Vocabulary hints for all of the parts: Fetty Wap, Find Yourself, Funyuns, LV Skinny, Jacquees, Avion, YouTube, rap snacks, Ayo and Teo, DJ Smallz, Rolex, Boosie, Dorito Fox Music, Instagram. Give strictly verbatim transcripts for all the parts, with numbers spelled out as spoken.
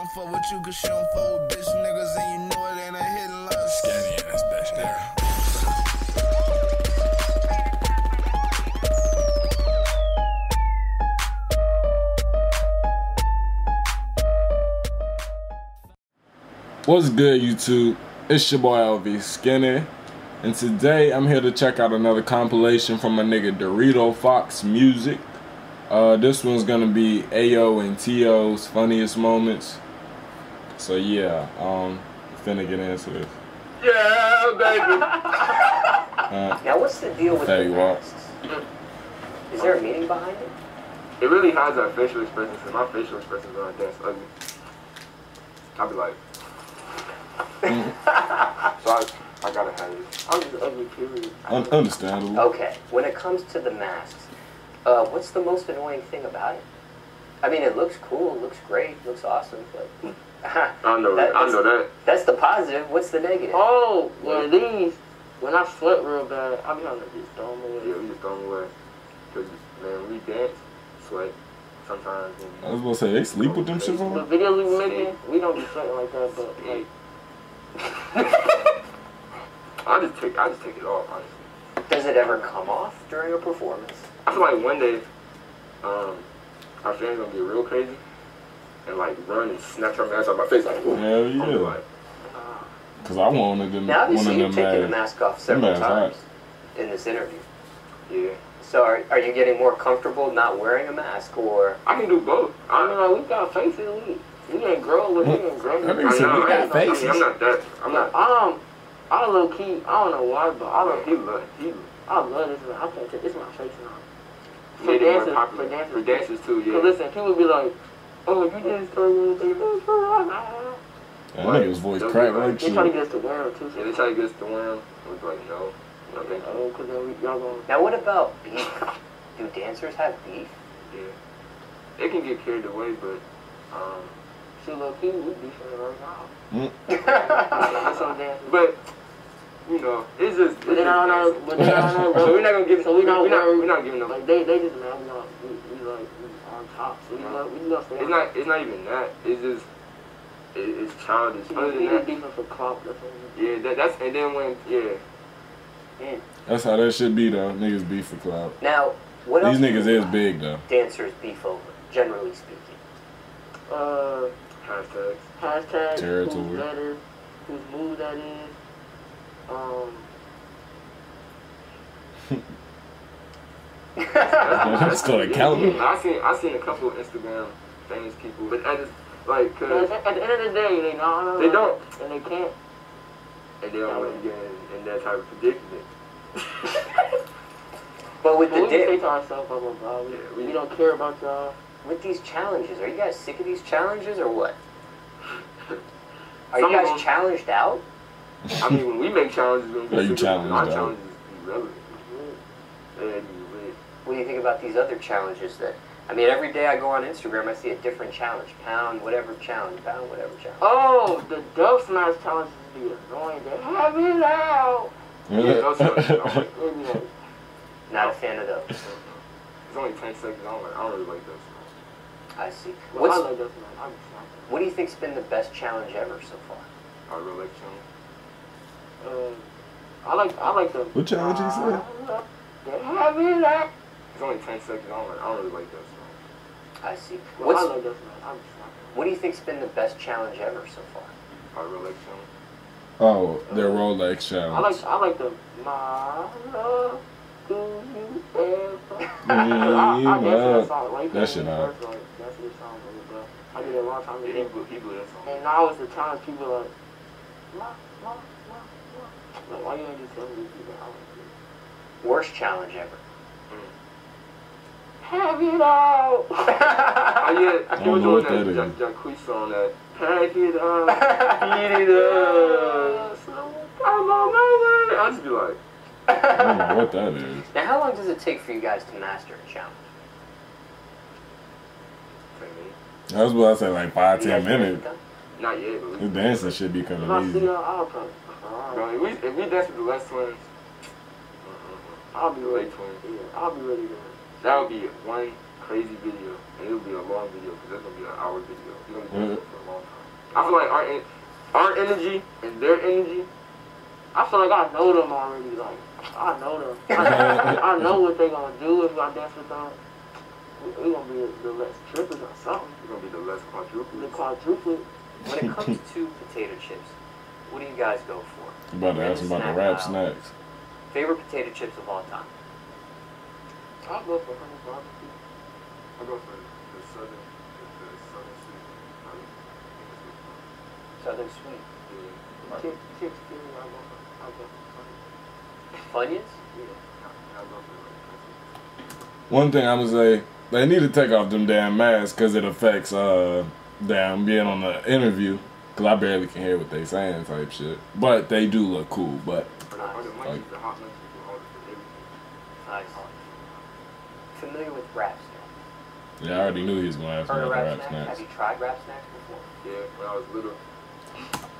don't fuck with you, cause you don't fuck with bitch niggas, and you know it ain't a hit and love. Skinny in this bitch, nigga. What's good, YouTube? It's your boy L V Skinny, and today I'm here to check out another compilation from my nigga Dorito Fox Music. Uh, this one's gonna be Ayo and Teo's funniest moments. So yeah, um, finna get into this. Yeah, baby. Uh, now what's the deal with Fetty Wap? Is there a meaning behind it? It really hides our facial expressions, and my facial expressions are that's ugly. I'll be like. Mm-hmm. So I, I gotta have it. I'm just ugly, period. Un understandable. Okay, when it comes to the masks, uh, what's the most annoying thing about it? I mean, it looks cool, it looks great, it looks awesome, but... I know that, I know that. That's the positive, what's the negative? Oh, well, these, when I sweat real bad, I'm trying to just throw them away. Yeah, we just throw them away. Because, man, we dance, sweat. Sometimes. I was gonna say, they sleep with them shits on? The videos we making, we don't be sweating like that, but, like... I just take I just take it off, honestly. Does it ever come off during a performance? I feel like one day um our fans gonna get real crazy and like run and snatch her mask off my face like, whoa. Hell yeah. Like, ah. Cause I wanted them. Now obviously you've taken the mask off several times hot. In this interview. Yeah. So are, are you getting more comfortable not wearing a mask or I can do both. I mean like we got faces we We didn't grow with him and grow. I mean, I'm not that. I'm not. Um, I low key. I don't know why, but I low key love it. I love this. I can't tell. It's my face now. For dancers, for dancers, for dancers too. Yeah. Cause listen, people be like, "Oh, you didn't start with me." That nigga's voice cracked like shit. They try to get us to wear them too. Yeah, they try to get us to wear them. We're like, no, no, thank you. Cause y'all gonna. Now what about beef? Do dancers have beef? Yeah, they can get carried away, but um. Key, we be right now. But you know, it's just. It's but then I don't know. But then I don't know. So we're not gonna give. So we don't. We're not. We're not giving them. Like they, they just man, we not. We, we like we on top. So we love. We love. It's not. It's not even that. It's just. It, it's childish. Other than that, beefing for clout. Yeah, that, that's and then when yeah. Man. That's how that should be though. Niggas beef for clout. Now what else? These niggas is big though. Dancers beef over, generally speaking. Uh. Hashtags. Hashtags. Territory. Who's better, whose move that is. Um. that's, that's, that's gonna count. Yeah, yeah. I seen I seen a couple of Instagram famous people, but I just like cause at, at the end of the day they know they don't and they can't and they don't want to get in, in that type of predicament. But with but the we say to ourselves, blah blah blah. We, yeah, we, we don't care about y'all. With these challenges, are you guys sick of these challenges or what? Are Some you guys challenged out? I mean, when we make challenges, we're gonna be sick of them. Our challenges be relevant. What do you think about these other challenges that, I mean, every day I go on Instagram, I see a different challenge. Pound, whatever challenge, pound, whatever challenge. Oh, the Dove Smash challenges be annoying. They have it out. Yeah, those challenges. Not a fan of those. It's only ten seconds. I don't really like those. I see. What's, what do you think's been the best challenge ever so far? I really like challenge. Uh, I like I like the. What challenge is that? Uh, it's only ten seconds. I don't, I don't really like that. I see. What's, I like that. What do you think's been the best challenge ever so far? I really like challenge. Oh, uh, the Rolex challenge. I like I like the. My love, do you ever? I, I guess that's all right there. That shit out. I did it a long time ago. Yeah, he blew, he blew that song. And now it's the time people are like, ma, ma, ma, ma. Like, why you ain't just telling me people how it is? Worst challenge ever. Mm. Have it out! I, yeah, I can't do that Jacquees song that, pack it up, eat it up. I'm on my way. I'll just be like. I don't know what that is. Now, how long does it take for you guys to master a challenge? That's what I said, like five, ten minutes. Not yet. This dancing should be coming easy. Bro, if we, if we dance with the last twins, I'll be ready. Yeah, I'll be ready. That would be one crazy video, and it would be a long video because that's gonna be an hour video. It's gonna be for a long time. feel like our our energy and their energy, I feel like I know them already. Like, I know them. I know, I know what they gonna do if I dance with them. We, we gonna be the less triplets or something. We gonna be the less quadruplets. The quadruplets. When it comes to potato chips, what do you guys go for? You about to ask about the rap snacks. Favorite potato chips of all time? I'll go for honey barbecue. I'll go for the southern, the southern sweet. Southern sweet. Yeah. Chips, chips, I'll go for. I'll go for Funyuns. Funyuns? Yeah. I'll go for. One thing I'm gonna say, they need to take off them damn masks because it affects uh damn being on the interview. Cause I barely can hear what they saying type shit. But they do look cool. But nice. Like, nice. Familiar with rap snacks? Yeah, I already knew he was gonna ask me about rap snacks. snacks. Have you tried rap snacks before? Yeah, when I was little.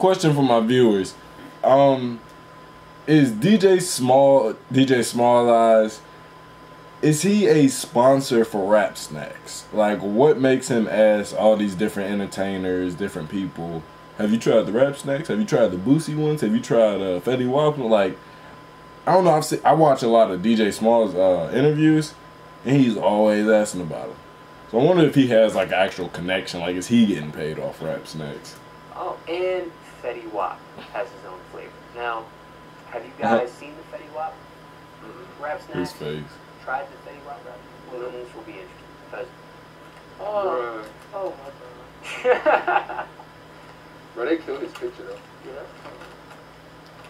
Question for my viewers: um, is D J Small D J Smallz? Is he a sponsor for rap snacks? Like, what makes him ask all these different entertainers, different people? Have you tried the rap snacks? Have you tried the Boosie ones? Have you tried uh, Fetty Wap? Like, I don't know. I've seen, I watch a lot of D J Smallz uh, interviews, and he's always asking about them. So I wonder if he has like actual connection. Like, is he getting paid off rap snacks? Oh, and Fetty Wap has his own flavor. Now, have you guys uh-huh. seen the Fetty Wap rap snacks? His face. Tried the Fetty Wap rap? Well, then this will be interesting because oh, bruh. oh my god. Bro, they killed this picture though. Yeah.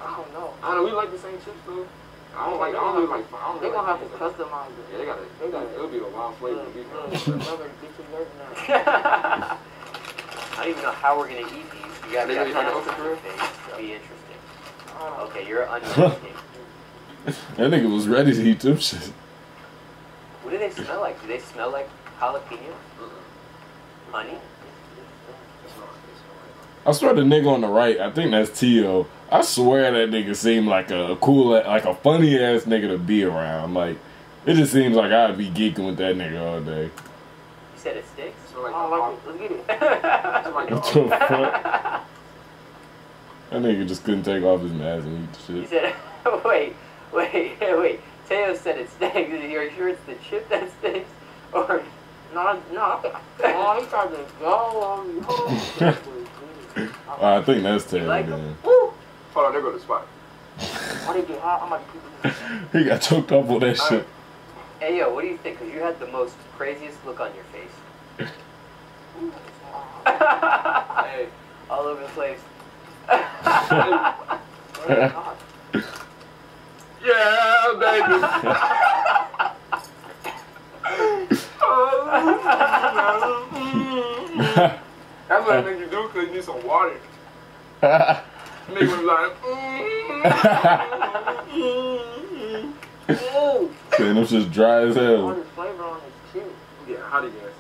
I don't know. I don't know. We like the same chips though. I don't like. I don't really like. I don't really. They gonna have to customize it. Yeah, they gotta. They gotta. It'll be a wild flavor. I don't even know how we're gonna eat these. You gotta be interesting. Be interesting. Okay, you're uninteresting. That nigga was ready to eat them shit. What do they smell like? Do they smell like jalapeno? Honey? I swear the nigga on the right, I think that's Teo. I swear that nigga seemed like a cool, like a funny ass nigga to be around. Like, it just seems like I'd be geeking with that nigga all day. You said it sticks? Oh, like, let's get it. What the fuck? That nigga just couldn't take off his mask and eat the shit. He said, wait, wait, wait. Teo said it stinks. Are you sure it's the chip that stinks? Or, no, no. Oh, he tried to go on the whole I think that's Teo. Like again. Hold on, there go the spot. He got choked up with that right. shit. Hey yo, what do you think? Cause you had the most craziest look on your face. Hey, all over the place. Yeah, baby. That's what I think you do because you need some water. Nigga was like, mmm. Mmm. Saying them shit's dry as hell. All the flavor on his chin. Yeah, how do you guess?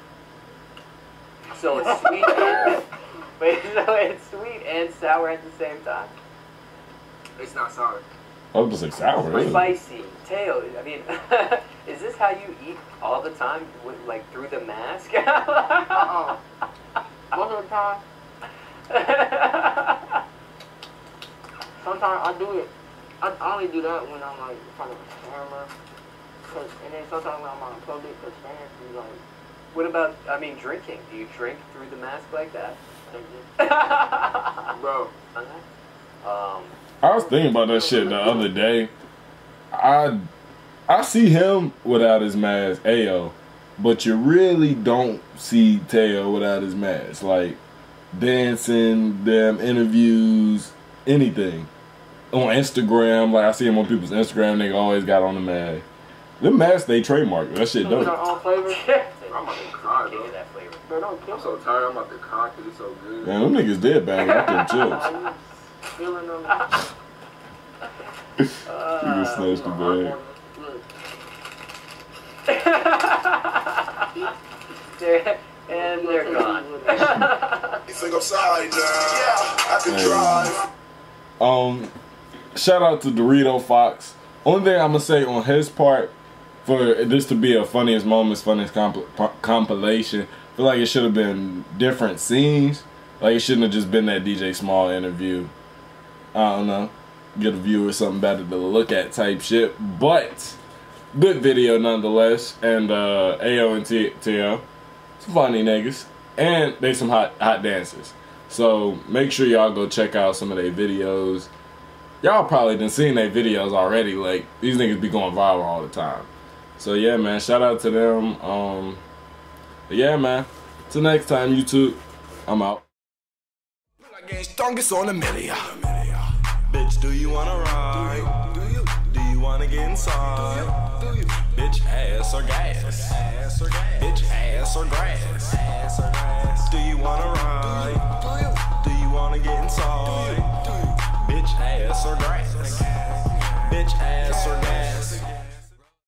So it's sweet and wait, so it's sweet and sour at the same time? It's not sour. Oh, it's like sour, isn't it? Spicy. Teo, I mean, is this how you eat all the time? With, like, through the mask? Uh-uh. Most of the time. Sometimes I do it. I, I only do that when I'm like in front of a camera. Cause, and then sometimes when I'm on public, cause fans be like. What about, I mean, drinking? Do you drink through the mask like that? Bro. Okay. Um. I was thinking about that shit the other day. I I see him without his mask. Ayo. But you really don't see Teo without his mask. Like, dancing, damn interviews, anything. On Instagram, like, I see him on people's Instagram, nigga always got on the mask. The mask, they trademarked. That shit dope. I'm about to cry, bro. I'm so tired, I'm about to cry because it's so good. Man, them niggas did bang out them chips. Feeling them. You just snatched the bag. They're, and they're gone. You think I'm sorry, now? Yeah, I can drive. Um, shout out to Dorito Fox. Only thing I'm gonna say on his part, for this to be a funniest moments, funniest comp compilation, I feel like it should have been different scenes. Like, it shouldn't have just been that D J Smallz interview. I don't know. Get a viewer something better to look at type shit. But good video nonetheless. And uh, Ayo and Teo, some funny niggas, and they some hot hot dancers. So make sure y'all go check out some of their videos. Y'all probably done seen their videos already. Like, these niggas be going viral all the time. So yeah, man, shout out to them. Um, yeah, man. Till next time, YouTube. I'm out. Strongest on the media. Bitch, do you wanna ride? Do you? Do you wanna get inside? Do you? Bitch, ass or gas? Bitch, ass or grass?